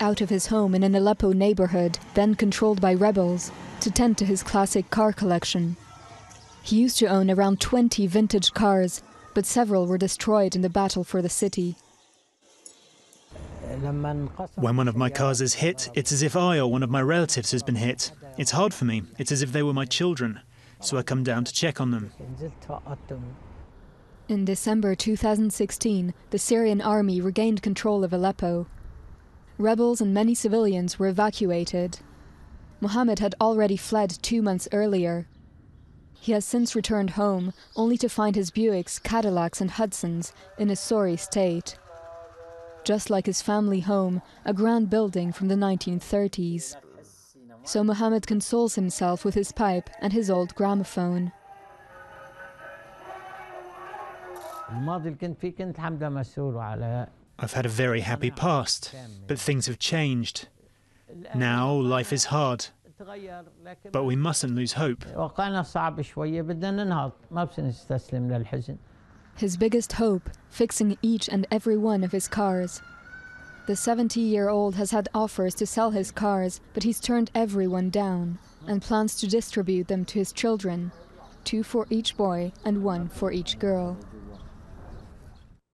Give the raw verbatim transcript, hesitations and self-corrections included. out of his home in an Aleppo neighborhood, then controlled by rebels, to tend to his classic car collection. He used to own around twenty vintage cars, but several were destroyed in the battle for the city. When one of my cars is hit, it's as if I or one of my relatives has been hit. It's hard for me. It's as if they were my children. So I come down to check on them. In December two thousand sixteen, the Syrian army regained control of Aleppo. Rebels and many civilians were evacuated. Mohammed had already fled two months earlier. He has since returned home, only to find his Buicks, Cadillacs and Hudsons in a sorry state. Just like his family home, a grand building from the nineteen thirties. So Mohammed consoles himself with his pipe and his old gramophone. I've had a very happy past, but things have changed. Now life is hard, but we mustn't lose hope. His biggest hope, fixing each and every one of his cars. The seventy-year-old has had offers to sell his cars, but he's turned everyone down and plans to distribute them to his children, two for each boy and one for each girl.